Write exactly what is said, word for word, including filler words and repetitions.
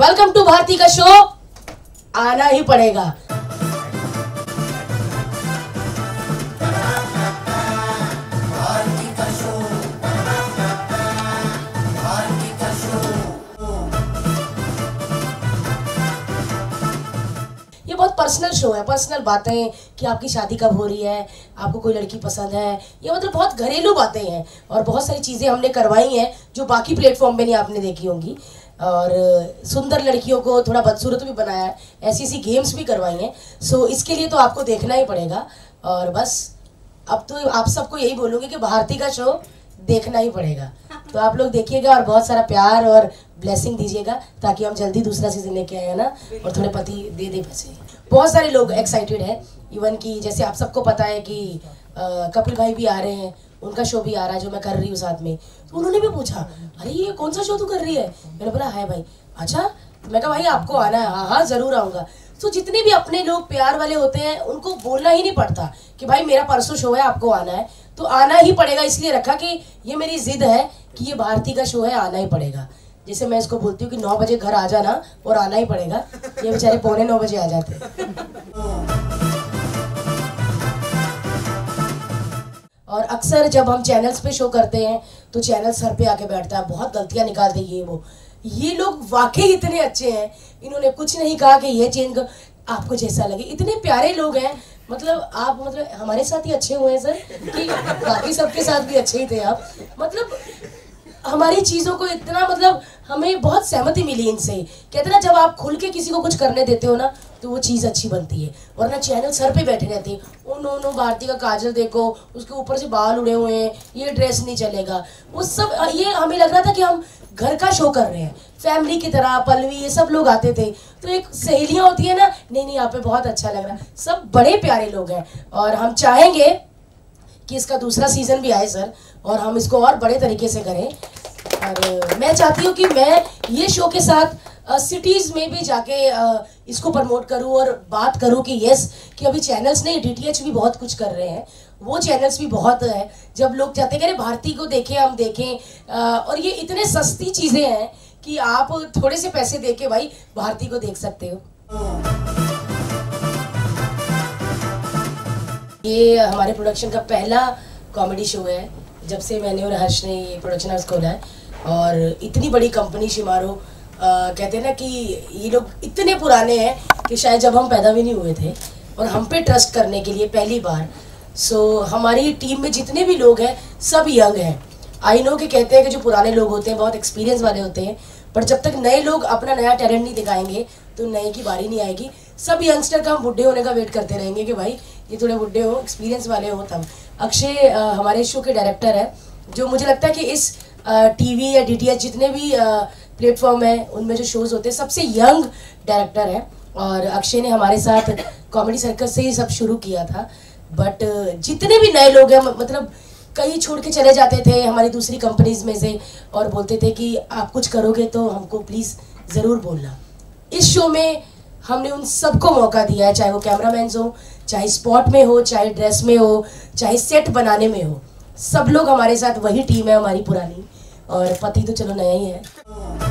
Welcome to Bharti का show. आना ही पड़ेगा। पर्सनल शो है, पर्सनल बातें कि आपकी शादी कब हो रही है, आपको कोई लड़की पसंद है, ये मतलब बहुत घरेलू बातें हैं। और बहुत सारी चीज़ें हमने करवाई हैं जो बाकी प्लेटफॉर्म पे नहीं आपने देखी होंगी। और सुंदर लड़कियों को थोड़ा बदसूरत भी बनाया है, ऐसी ऐसी गेम्स भी करवाई हैं। सो इसके लिए तो आपको देखना ही पड़ेगा। और बस अब तो आप सबको यही बोलूँगी कि भारती का शो देखना ही पड़ेगा। तो आप लोग देखिएगा और बहुत सारा प्यार और ब्लेसिंग दीजिएगा ताकि हम जल्दी दूसरा सीजन लेके आए ना, और थोड़े पति दे दे पैसे। बहुत सारे लोग एक्साइटेड हैं, इवन कि जैसे आप सबको पता है कि आ, कपिल भाई भी आ रहे हैं, उनका शो भी आ रहा है जो मैं कर रही हूँ साथ में। तो उन्होंने भी पूछा, अरे ये कौन सा शो तू कर रही है? मैंने बोला हाय भाई। अच्छा, मैं कहा भाई आपको आना है? हाँ हाँ ज़रूर आऊँगा। तो जितने भी अपने लोग प्यार वाले होते हैं उनको बोलना ही नहीं पड़ता कि भाई मेरा परसों शो है, आपको आना है। तो आना ही पड़ेगा इसलिए रखा कि ये मेरी जिद है कि ये भारती का शो है, आना ही पड़ेगा। जैसे मैं इसको बोलती हूँ कि नौ बजे घर आ जाना और आना ही पड़ेगा, ये बेचारे पौने नौ बजे आ जाते हैं। और अक्सर जब हम चैनल्स पे शो करते हैं तो चैनल सर पे आके बैठता है, बहुत गलतियाँ निकालते ये वो। ये लोग वाकई इतने अच्छे हैं, इन्होंने कुछ नहीं कहा कि ये चेंज कर, आपको जैसा लगे। इतने प्यारे लोग हैं, मतलब आप मतलब हमारे साथ ही अच्छे हुए हैं सर कि बाकी सबके साथ भी अच्छे ही थे आप। मतलब हमारी चीज़ों को इतना, मतलब हमें बहुत सहमति मिली इनसे। कहते ना जब आप खुल के किसी को कुछ करने देते हो ना तो वो चीज़ अच्छी बनती है, वरना चैनल सर पे बैठे रहते हैं। ओ नो नो भारती का काजल देखो, उसके ऊपर से बाल उड़े हुए हैं, ये ड्रेस नहीं चलेगा, वो सब। ये हमें लग रहा था कि हम घर का शो कर रहे हैं, फैमिली की तरह। पलवी ये सब लोग आते थे तो एक सहेलियाँ होती है ना, नहीं नहीं यहाँ पे बहुत अच्छा लग रहा है। सब बड़े प्यारे लोग हैं और हम चाहेंगे कि इसका दूसरा सीज़न भी आए सर, और हम इसको और बड़े तरीके से करें। और मैं चाहती हूँ कि मैं ये शो के साथ सिटीज़ में भी जाके आ, इसको प्रमोट करूँ और बात करूँ कि यस कि अभी चैनल्स नहीं, डीटीएच भी बहुत कुछ कर रहे हैं, वो चैनल्स भी बहुत है। जब लोग चाहते हैं कि भारती को देखें, हम देखें, आ, और ये इतने सस्ती चीज़ें हैं कि आप थोड़े से पैसे दे के भाई भारती को देख सकते हो। ये हमारे प्रोडक्शन का पहला कॉमेडी शो है जब से मैंने और हर्ष ने ये प्रोडक्शन हाउस खोला है। और इतनी बड़ी कंपनी शेमारू, आ, कहते हैं ना कि ये लोग इतने पुराने हैं कि शायद जब हम पैदा भी नहीं हुए थे, और हम पे ट्रस्ट करने के लिए पहली बार। सो हमारी टीम में जितने भी लोग हैं सब यंग हैं। आई नो कि कहते हैं कि जो पुराने लोग होते हैं बहुत एक्सपीरियंस वाले होते हैं, पर जब तक नए लोग अपना नया टैलेंट नहीं दिखाएंगे तो नए की बारी नहीं आएगी। सब यंगस्टर का हम बूढ़े होने का वेट करते रहेंगे कि भाई ये थोड़े बूढ़े हो, एक्सपीरियंस वाले हो तब। अक्षय आ, हमारे शो के डायरेक्टर हैं, जो मुझे लगता है कि इस टीवी या डीटीएच जितने भी आ, प्लेटफॉर्म है उनमें जो शोज़ होते हैं सबसे यंग डायरेक्टर है। और अक्षय ने हमारे साथ कॉमेडी सर्कस से ही सब शुरू किया था। बट जितने भी नए लोग हैं, मतलब कई छोड़ के चले जाते थे हमारी दूसरी कंपनीज में से, और बोलते थे कि आप कुछ करोगे तो हमको प्लीज़ ज़रूर बोलना। इस शो में हमने उन सबको मौका दिया है, चाहे वो कैमरामैन्स हो, चाहे स्पॉट में हो, चाहे ड्रेस में हो, चाहे सेट बनाने में हो। सब लोग हमारे साथ, वही टीम है हमारी पुरानी, और पति तो चलो नया ही है।